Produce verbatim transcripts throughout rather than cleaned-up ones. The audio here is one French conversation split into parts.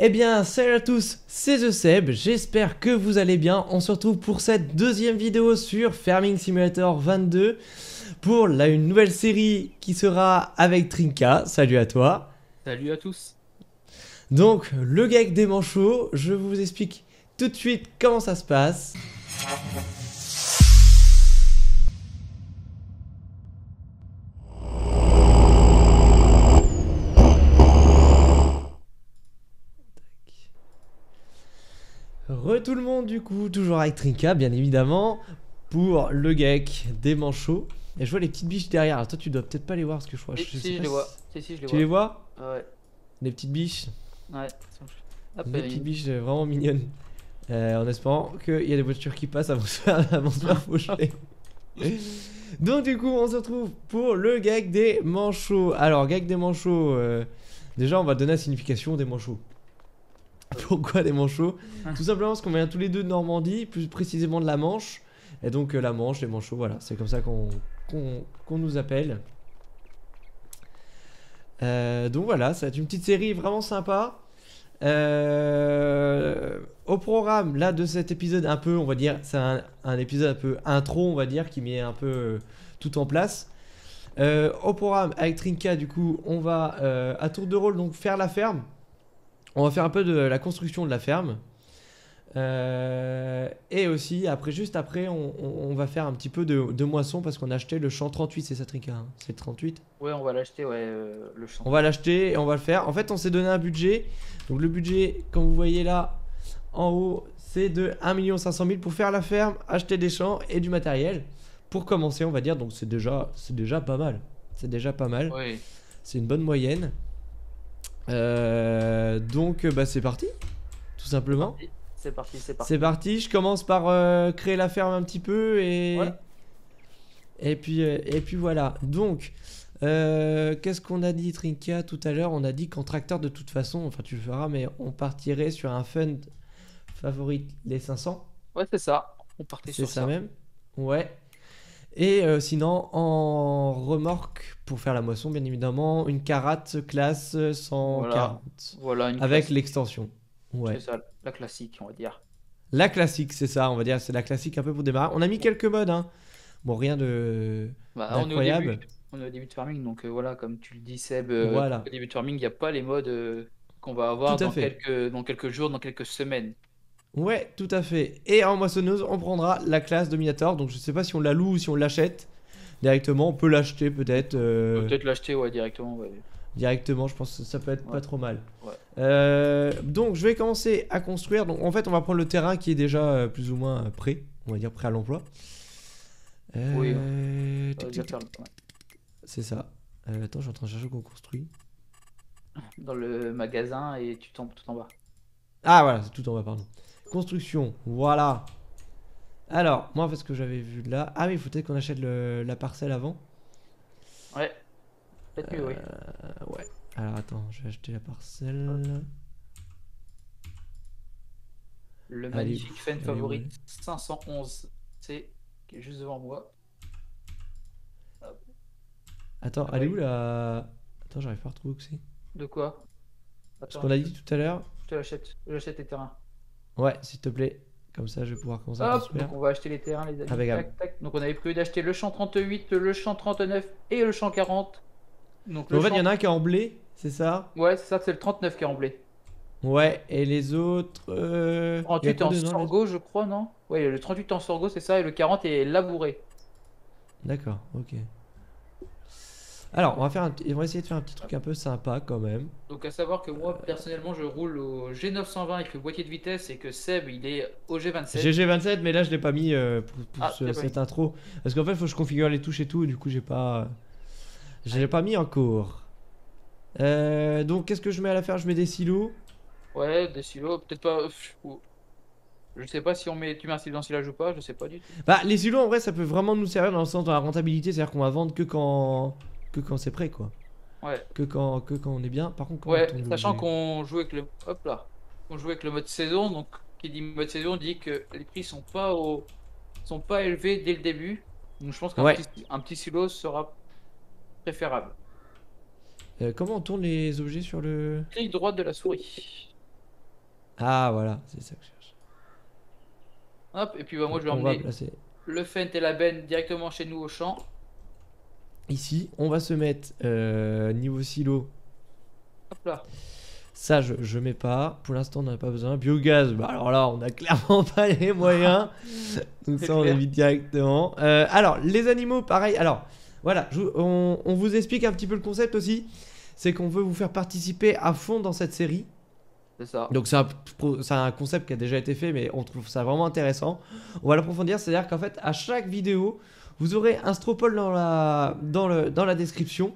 Eh bien salut à tous, c'est The Seb, j'espère que vous allez bien. On se retrouve pour cette deuxième vidéo sur Farming Simulator vingt-deux pour la, une nouvelle série qui sera avec Trinka. Salut à toi. Salut à tous. Donc le GAEC des Manchots, je vous explique tout de suite comment ça se passe. Re tout le monde, du coup, toujours avec Trinka, bien évidemment, pour le GAEC des Manchots. Et je vois les petites biches derrière. Alors, toi, tu dois peut-être pas les voir, parce que je crois. Si, je, si, je les vois. Si, si, je les tu vois. les vois Ouais. Les petites biches. Ouais. Hop, les petites une... biches vraiment mignonnes. Euh, en espérant qu'il y a des voitures qui passent avant de se faire faucher. Donc, du coup, on se retrouve pour le GAEC des Manchots. Alors, GAEC des Manchots, euh, déjà, on va donner la signification des Manchots. Pourquoi des manchots? Tout simplement parce qu'on vient tous les deux de Normandie, plus précisément de la Manche. Et donc euh, la Manche, les manchots, voilà, c'est comme ça qu'on qu'on qu'on nous appelle. Euh, donc voilà, c'est une petite série vraiment sympa. Euh, au programme là de cet épisode un peu, on va dire, c'est un, un épisode un peu intro, on va dire, qui met un peu euh, tout en place. Euh, au programme avec Trinka, du coup, on va euh, à tour de rôle donc faire la ferme. On va faire un peu de la construction de la ferme. Euh, et aussi, après, juste après, on, on, on va faire un petit peu de, de moisson parce qu'on a acheté le champ trente-huit, c'est ça, Trinka hein? C'est le trente-huit? Ouais, on va l'acheter, ouais, euh, le champ. On va l'acheter et on va le faire. En fait, on s'est donné un budget. Donc, le budget, comme vous voyez là, en haut, c'est de un million cinq cent mille pour faire la ferme, acheter des champs et du matériel. Pour commencer, on va dire, donc c'est déjà, c'est déjà pas mal. C'est déjà pas mal. Oui. C'est une bonne moyenne. Euh, donc bah, c'est parti, tout simplement. C'est parti, c'est parti. C'est parti, je commence par euh, créer la ferme un petit peu et voilà. et puis euh, et puis voilà. Donc euh, qu'est-ce qu'on a dit, Trinka, tout à l'heure? On a dit qu'en tracteur de toute façon, enfin tu le feras, mais on partirait sur un Fendt Favorit les cinq cents. Ouais, c'est ça. On partait sur ça. C'est ça même. Ouais. Et euh, sinon, en remorque, pour faire la moisson, bien évidemment, une Carate Claas cent quarante. Voilà, voilà, avec l'extension. Ouais. C'est ça, la classique, on va dire. La classique, c'est ça, on va dire. C'est la classique un peu pour démarrer. On a mis quelques modes, hein. Bon, rien de bah, incroyable. On est, début, on est au début de farming, donc euh, voilà, comme tu le dis, Seb, euh, voilà. Au début de farming, il n'y a pas les modes euh, qu'on va avoir dans quelques, dans quelques jours, dans quelques semaines. Ouais, tout à fait. Et en moissonneuse, on prendra la Claas Dominator. Donc, je sais pas si on la loue ou si on l'achète directement. On peut l'acheter peut-être. Euh... Peut-être l'acheter, ouais, directement. Ouais. Directement, je pense que ça peut être ouais. pas trop mal. Ouais. Euh, donc, je vais commencer à construire. Donc, en fait, on va prendre le terrain qui est déjà euh, plus ou moins prêt. On va dire prêt à l'emploi. Euh... Oui. Ouais. C'est ça. Euh, attends, je suis en train de chercher qu'on construit. Dans le magasin et tu tombes tout en bas. Ah, voilà, c'est tout en bas, pardon. Construction, voilà. Alors, moi, parce que j'avais vu de là. Ah, mais il faut peut-être qu'on achète le, la parcelle avant. Ouais. Peut-être mieux, euh, oui. Ouais. Alors, attends, je vais acheter la parcelle. Le magnifique Fendt Favorit cinq cent onze. C'est qui est juste devant moi. Hop. Attends, ah, elle est oui. où la. Attends, j'arrive pas à retrouver où c'est. De quoi? Attends, ce qu'on a dit tout à l'heure. Je te l'achète. J'achète les terrains. Ouais, s'il te plaît, comme ça je vais pouvoir commencer à construire. Donc on va acheter les terrains, les amis. Ah, tac, tac. Donc on avait prévu d'acheter le champ trente-huit, le champ trente-neuf et le champ quarante. Donc, donc le en champ... fait, il y en a un qui est en blé, c'est ça? Ouais, c'est ça, c'est le trente-neuf qui est en blé. Ouais, et les autres. Euh... trente-huit en sorgho, je crois, non? Ouais, le trente-huit en sorgho, c'est ça, et le quarante est labouré. D'accord, ok. Alors, on va, faire un... on va essayer de faire un petit truc un peu sympa quand même. Donc, à savoir que moi, personnellement, je roule au G neuf cent vingt avec le boîtier de vitesse et que Seb, il est au G vingt-sept. G vingt-sept, mais là, je l'ai pas mis euh, pour, pour ah, ce, cette mis. intro. Parce qu'en fait, il faut que je configure les touches et tout. Et du coup, j'ai pas. J'ai ouais. pas mis en cours. Euh, donc, qu'est-ce que je mets à la ferme? Je mets des silos. Ouais, des silos. Peut-être pas. Je sais pas si on met, tu mets un silo d'ensilage ou pas, je sais pas du tout. Bah, les silos, en vrai, ça peut vraiment nous servir dans le sens de la rentabilité. C'est-à-dire qu'on va vendre que quand. que quand c'est prêt, quoi. Ouais. Que quand, que quand on est bien. Par contre, quand ouais, on sachant qu'on joue avec le, hop là, on joue avec le mode saison. Donc, qui dit mode saison dit que les prix sont pas au, sont pas élevés dès le début. Donc, je pense qu'un ouais. petit, un petit silo sera préférable. Euh, comment on tourne les objets sur le clic droit de la souris? Ah voilà, c'est ça que je cherche. Hop, et puis bah, moi je vais emmener le Fendt et la benne directement chez nous au champ. Ici, on va se mettre euh, niveau silo. Hop là. Ça, je, je mets pas. Pour l'instant, on n'en a pas besoin. Biogaz, bah alors là, on n'a clairement pas les moyens. Donc ça, on évite directement. Euh, alors, les animaux, pareil. Alors, voilà, je, on, on vous explique un petit peu le concept aussi. C'est qu'on veut vous faire participer à fond dans cette série. C'est ça. Donc c'est un, un concept qui a déjà été fait, mais on trouve ça vraiment intéressant. On va l'approfondir, c'est-à-dire qu'en fait, à chaque vidéo, vous aurez un stropole dans la, dans le, dans la description.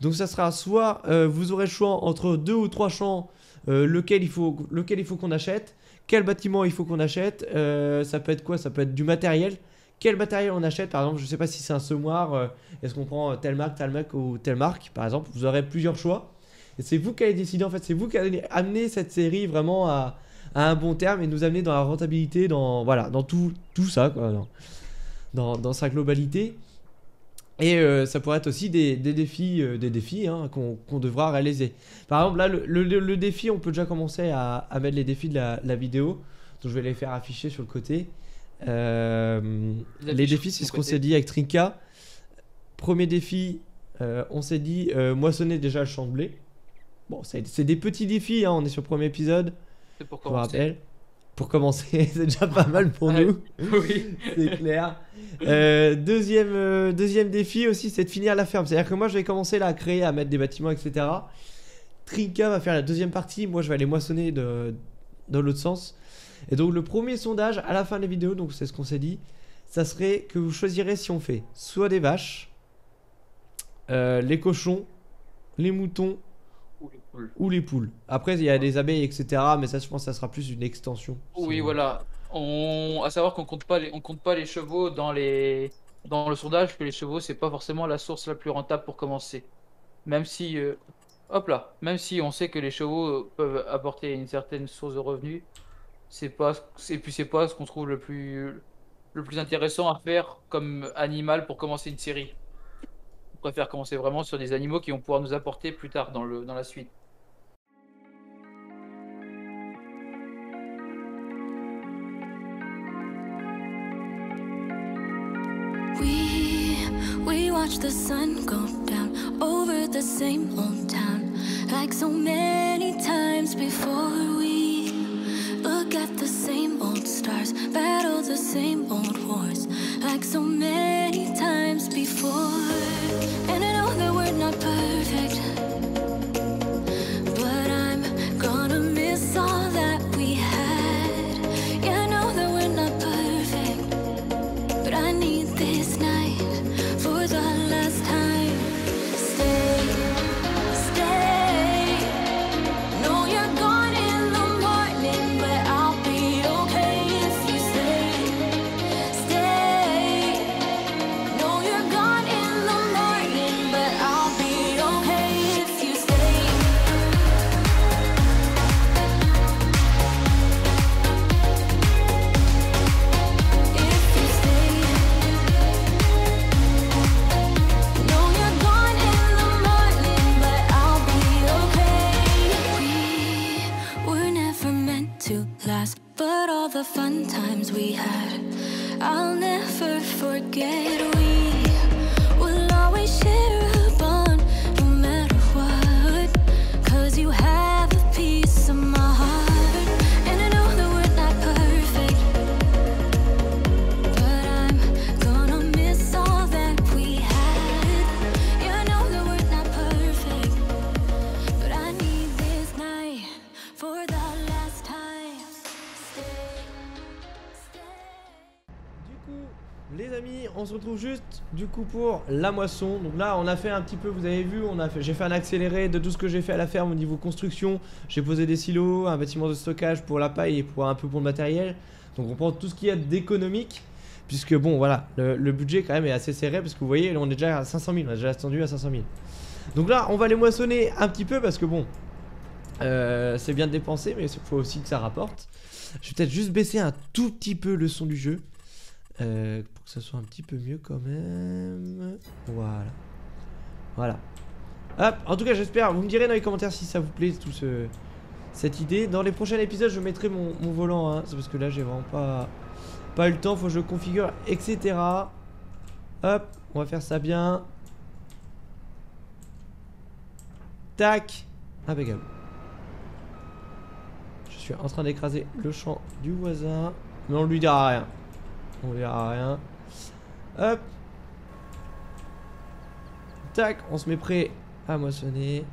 Donc ça sera soit euh, vous aurez le choix entre deux ou trois champs, euh, lequel il faut, lequel il faut qu'on achète, quel bâtiment il faut qu'on achète, euh, ça peut être quoi, ça peut être du matériel, quel matériel on achète, par exemple je ne sais pas si c'est un semoir, euh, est-ce qu'on prend telle marque, telle marque ou telle marque, par exemple, vous aurez plusieurs choix. Et c'est vous qui allez décider en fait, c'est vous qui allez amener cette série vraiment à, à un bon terme et nous amener dans la rentabilité, dans, voilà, dans tout, tout ça, quoi, dans, dans, dans sa globalité. Et euh, ça pourrait être aussi des, des défis, euh, des défis hein, qu'on qu'on devra réaliser. Par exemple, là, le, le, le défi, on peut déjà commencer à, à mettre les défis de la, la vidéo. Donc, je vais les faire afficher sur le côté. Euh, les défis, c'est ce qu'on s'est dit avec Trinka. Premier défi, euh, on s'est dit euh, moissonner déjà le champ de blé. Bon, c'est des petits défis, hein, on est sur le premier épisode. C'est pour commencer. Pour commencer, c'est déjà pas mal pour ah, nous. Oui, c'est clair. Euh, deuxième, euh, deuxième défi aussi, c'est de finir la ferme. C'est-à-dire que moi, je vais commencer là à créer, à mettre des bâtiments, et cetera. Trinka va faire la deuxième partie. Moi, je vais aller moissonner de, dans l'autre sens. Et donc, le premier sondage à la fin de la vidéo, donc c'est ce qu'on s'est dit, ça serait que vous choisirez si on fait soit des vaches, euh, les cochons, les moutons, ou les poules. Après, il y a des abeilles, et cetera. Mais ça, je pense, ça sera plus une extension. Oui, voilà. On, à savoir qu'on compte pas les, on compte pas les chevaux dans les, dans le sondage, parce que les chevaux, c'est pas forcément la source la plus rentable pour commencer. Même si, euh, hop là, même si on sait que les chevaux peuvent apporter une certaine source de revenus, c'est pas, et puis c'est pas ce qu'on trouve le plus, le plus intéressant à faire comme animal pour commencer une série. On préfère commencer vraiment sur des animaux qui vont pouvoir nous apporter plus tard dans, le, dans la suite. We, we watch the sun go down over the same old town, like so many times before. We look at the same old stars, battle the same old wars, like so many times before. And I know that we're not perfect, but I'm gonna miss all that we had. Yeah, I know that we're not perfect, but I need this night for the last time. Stay, stay. No, you're gone in the morning, but I'll be okay if you stay. Stay. No, you're gone in the morning, but I'll be okay if you stay. If you stay. No, you're gone in the morning, but I'll be okay. We were never meant to last, but all the fun times we had, I'll never forget. We will always share a bond, no matter what, 'cause you have a piece of my heart. And I know that we're not perfect, but I'm gonna miss all that we had. Yeah, I know that we're not perfect, but I need this night for the last time. Stay, stay. Du coup, les amis, on se retrouve juste du coup pour la moisson. Donc là, on a fait un petit peu, vous avez vu, on a fait, j'ai fait un accéléré de tout ce que j'ai fait à la ferme au niveau construction. J'ai posé des silos, un bâtiment de stockage pour la paille et pour un peu pour le matériel. Donc on prend tout ce qu'il y a d'économique, puisque bon, voilà, le, le budget quand même est assez serré, parce que vous voyez, là, on est déjà à cinq cent mille, on a déjà attendu à cinq cent mille. Donc là, on va les moissonner un petit peu, parce que bon, euh, c'est bien de dépenser, mais il faut aussi que ça rapporte. Je vais peut-être juste baisser un tout petit peu le son du jeu. Euh, pour que ça soit un petit peu mieux quand même. Voilà. Voilà. Hop, en tout cas j'espère, vous me direz dans les commentaires si ça vous plaît tout ce, cette idée. Dans les prochains épisodes, je mettrai mon, mon volant, hein. C'est parce que là, j'ai vraiment pas, pas eu le temps. Faut que je configure, et cetera. Hop, on va faire ça bien. Tac, impeccable. Je suis en train d'écraser le champ du voisin. Mais on lui dira rien. On lui dira rien. Hop. Tac, on se met prêt à moissonner.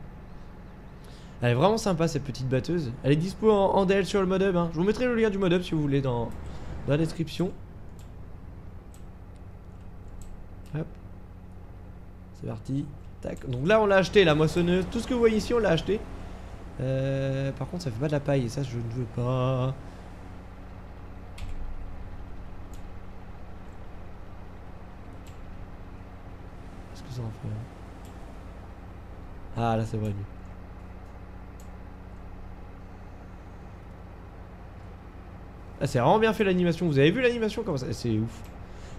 Elle est vraiment sympa, cette petite batteuse. Elle est dispo en, en D L sur le modhub, hein. Je vous mettrai le lien du modhub si vous voulez dans, dans la description. Hop. C'est parti. Tac. Donc là on l'a acheté, la moissonneuse. Tout ce que vous voyez ici on l'a acheté. euh, Par contre ça fait pas de la paille. Et ça je ne veux pas. Qu'est-ce que ça en fait? Ah là c'est vrai. Ah, c'est vraiment bien fait l'animation. Vous avez vu l'animation comment ça? C'est ouf.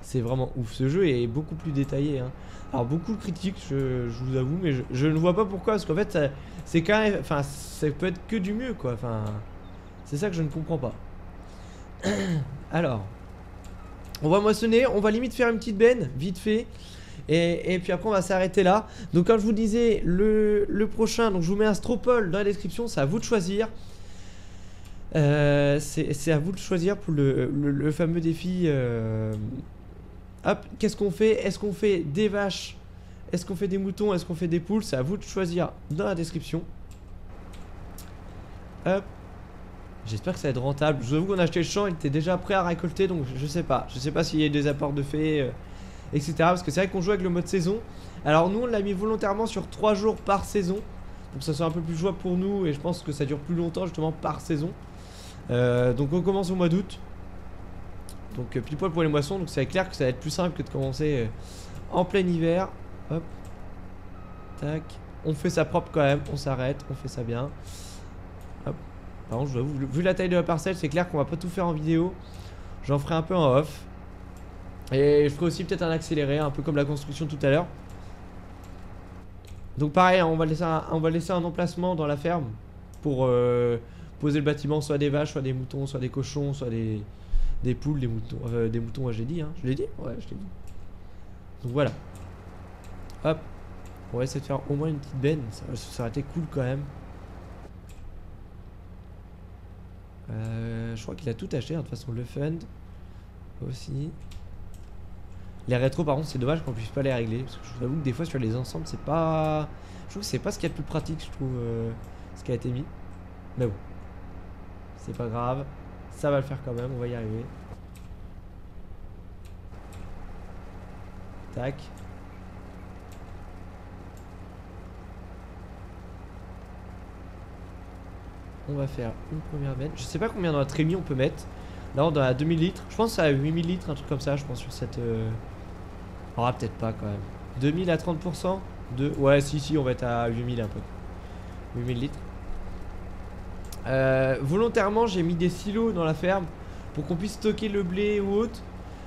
C'est vraiment ouf, ce jeu est beaucoup plus détaillé, hein. Alors beaucoup de critiques, je, je vous avoue, mais je, je ne vois pas pourquoi, parce qu'en fait c'est quand même, enfin ça peut être que du mieux quoi, enfin c'est ça que je ne comprends pas. Alors, on va moissonner, on va limite faire une petite benne, vite fait, et, et puis après on va s'arrêter là. Donc comme je vous disais, le, le prochain, donc je vous mets un stropole dans la description, c'est à vous de choisir. Euh, c'est à vous de choisir pour le, le, le fameux défi... Euh, hop, qu'est-ce qu'on fait? Est-ce qu'on fait des vaches? Est-ce qu'on fait des moutons? Est-ce qu'on fait des poules? C'est à vous de choisir dans la description. Hop. J'espère que ça va être rentable. Je vous avoue qu'on a acheté le champ, il était déjà prêt à récolter, donc je sais pas. Je sais pas s'il y a eu des apports de fait, euh, et cetera. Parce que c'est vrai qu'on joue avec le mode saison. Alors nous, on l'a mis volontairement sur trois jours par saison, pour que ça soit un peu plus jouable pour nous, et je pense que ça dure plus longtemps justement par saison. Euh, donc on commence au mois d'août. Donc pile poil pour les moissons, donc c'est clair que ça va être plus simple que de commencer en plein hiver. Hop. Tac. On fait ça propre quand même, on s'arrête, on fait ça bien. Hop. Par contre, je vous avoue, vu la taille de la parcelle, c'est clair qu'on va pas tout faire en vidéo. J'en ferai un peu en off. Et je ferai aussi peut-être un accéléré, un peu comme la construction tout à l'heure. Donc pareil, on va laisser un, on va laisser un emplacement dans la ferme pour euh, poser le bâtiment, soit des vaches, soit des moutons, soit des cochons, soit des... Des poules, des moutons, euh, des moutons, ouais, j'ai dit, hein. Je l'ai dit? Ouais, je l'ai dit. Donc voilà. Hop. On va essayer de faire au moins une petite benne. Ça, ça aurait été cool quand même. Euh, je crois qu'il a tout acheté, hein, de toute façon, le Fund. Aussi. Les rétros, par contre, c'est dommage qu'on puisse pas les régler. Parce que je vous avoue que des fois, sur les ensembles, c'est pas. Je trouve que c'est pas ce qu'il y a de plus pratique, je trouve, euh, ce qui a été mis. Mais bon. C'est pas grave. Ça va le faire quand même, on va y arriver. Tac. On va faire une première benne. Je sais pas combien dans la trémie on peut mettre. Là on est à deux mille litres. Je pense à huit mille litres, un truc comme ça, je pense sur cette... Euh... Oh, ah, peut-être pas quand même. deux mille à trente pour cent de... Ouais, si, si, on va être à huit mille un peu. huit mille litres. Euh, volontairement j'ai mis des silos dans la ferme pour qu'on puisse stocker le blé ou autre.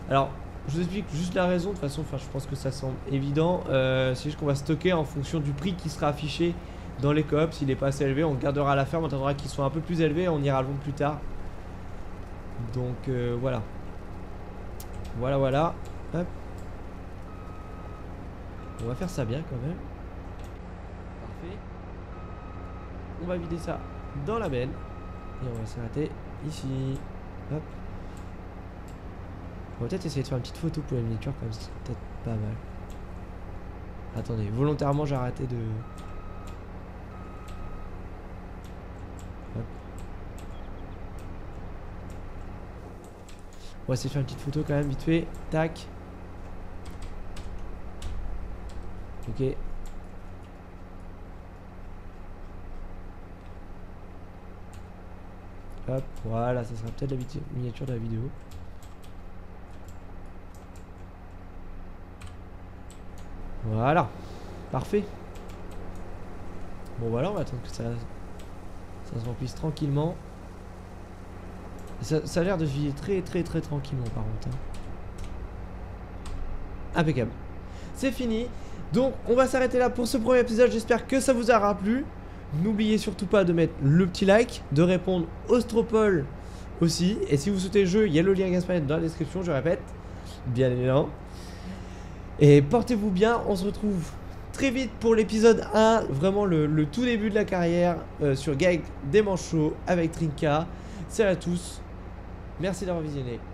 Alors je vous explique juste la raison de toute façon, enfin je pense que ça semble évident. euh, C'est juste qu'on va stocker en fonction du prix qui sera affiché dans les coops. S'il n'est pas assez élevé on gardera la ferme, on attendra qu'il soit un peu plus élevé et on ira le vendre plus tard. Donc euh, voilà. Voilà voilà. Hop. On va faire ça bien quand même. Parfait. On va vider ça dans la benne et on va s'arrêter ici. Hop. On va peut-être essayer de faire une petite photo pour les miniatures comme c'est peut-être pas mal. Attendez, volontairement j'ai arrêté de... Hop. On va essayer de faire une petite photo quand même vite fait. Tac. Ok. Hop, voilà, ça sera peut-être la miniature de la vidéo. Voilà, parfait. Bon voilà, on va attendre que ça, ça se remplisse tranquillement. Ça, ça a l'air de se vider très très très tranquillement par contre, hein. Impeccable. C'est fini. Donc on va s'arrêter là pour ce premier épisode, j'espère que ça vous aura plu. N'oubliez surtout pas de mettre le petit like, de répondre au Stropole aussi. Et si vous souhaitez le jeu, il y a le lien Gamesplanet dans la description, je répète. Bien évidemment. Et portez-vous bien, on se retrouve très vite pour l'épisode un, vraiment le, le tout début de la carrière euh, sur G A E C des Manchots avec Trinka. Salut à tous, merci d'avoir visionné.